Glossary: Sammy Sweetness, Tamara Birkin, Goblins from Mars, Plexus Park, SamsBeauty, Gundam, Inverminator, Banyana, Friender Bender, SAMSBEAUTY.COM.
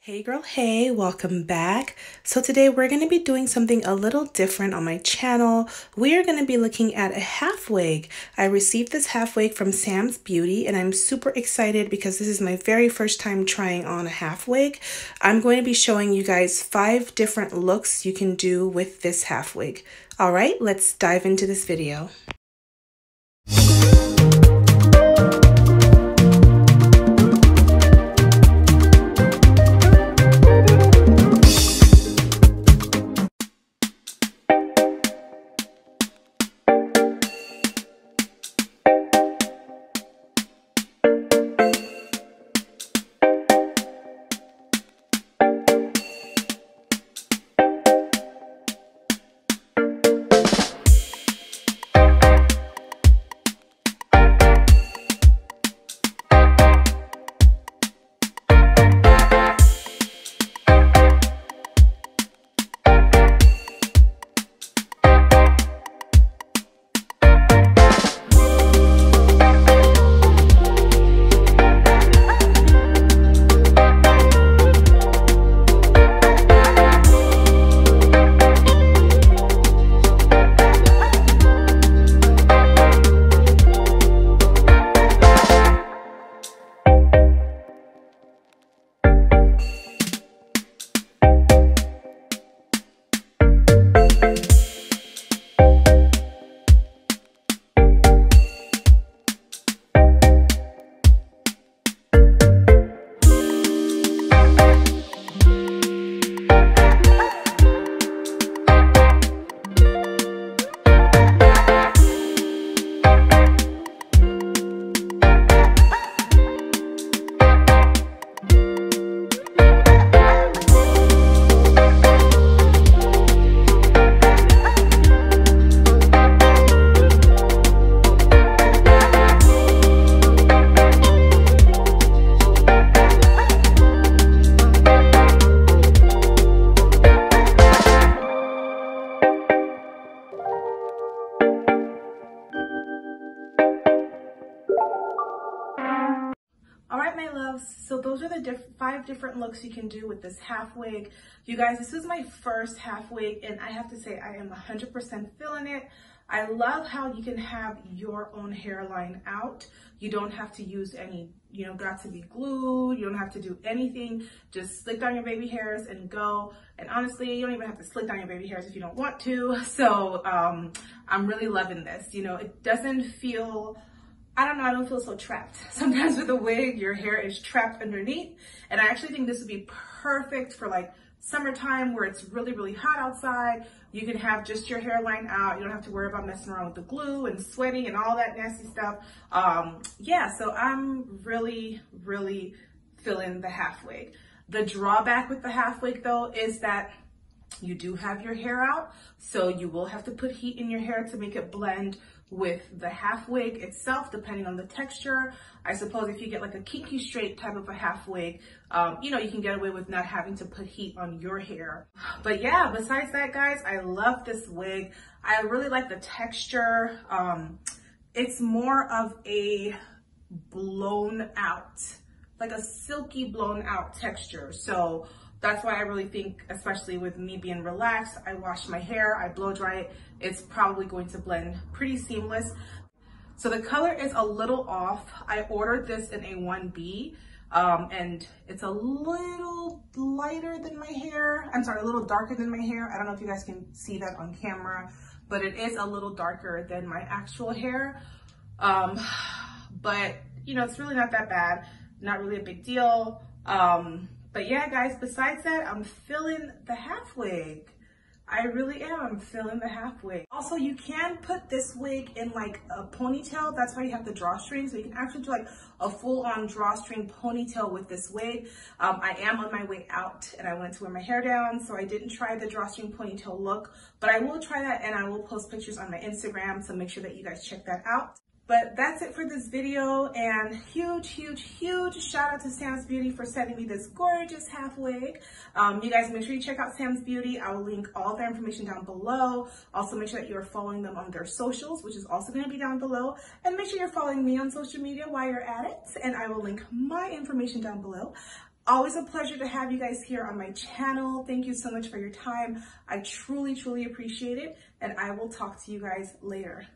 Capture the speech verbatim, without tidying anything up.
Hey girl, hey, welcome back. So today we're going to be doing something a little different on my channel. We are going to be looking at a half wig. I received this half wig from SamsBeauty and I'm super excited because this is my very first time trying on a half wig. I'm going to be showing you guys five different looks you can do with this half wig. All right, let's dive into this video. So those are the diff five different looks you can do with this half wig. You guys, this is my first half wig and I have to say I am one hundred percent feeling it. I love how you can have your own hairline out. You don't have to use any, you know, got to be glued. You don't have to do anything. Just slick down your baby hairs and go. And honestly, you don't even have to slick down your baby hairs if you don't want to. So um, I'm really loving this. You know, it doesn't feel, I don't know, I don't feel so trapped. Sometimes with a wig, your hair is trapped underneath. And I actually think this would be perfect for like summertime where it's really, really hot outside. You can have just your hairline out. You don't have to worry about messing around with the glue and sweating and all that nasty stuff. Um, yeah, so I'm really, really feeling the half wig. The drawback with the half wig though is that you do have your hair out, so you will have to put heat in your hair to make it blend with the half wig itself, depending on the texture. I suppose if you get like a kinky straight type of a half wig, um, you know, you can get away with not having to put heat on your hair. But yeah, besides that, guys, I love this wig. I really like the texture. Um, it's more of a blown out, like a silky blown out texture. So that's why I really think, especially with me being relaxed, I wash my hair, I blow dry it, it's probably going to blend pretty seamless. So the color is a little off. I ordered this in a one B um, and it's a little lighter than my hair. I'm sorry, a little darker than my hair. I don't know if you guys can see that on camera, but it is a little darker than my actual hair. Um, but you know, it's really not that bad. Not really a big deal. Um, But yeah, guys, besides that, I'm feeling the half wig. I really am, I'm feeling the half wig. Also, you can put this wig in like a ponytail. That's why you have the drawstring. So you can actually do like a full on drawstring ponytail with this wig. Um, I am on my way out and I wanted to wear my hair down. So I didn't try the drawstring ponytail look, but I will try that and I will post pictures on my Instagram. So make sure that you guys check that out. But that's it for this video, and huge, huge, huge shout out to Sam's Beauty for sending me this gorgeous half wig. Um, you guys, make sure you check out Sam's Beauty. I will link all their information down below. Also, make sure that you're following them on their socials, which is also going to be down below. And make sure you're following me on social media while you're at it, and I will link my information down below. Always a pleasure to have you guys here on my channel. Thank you so much for your time. I truly, truly appreciate it, and I will talk to you guys later.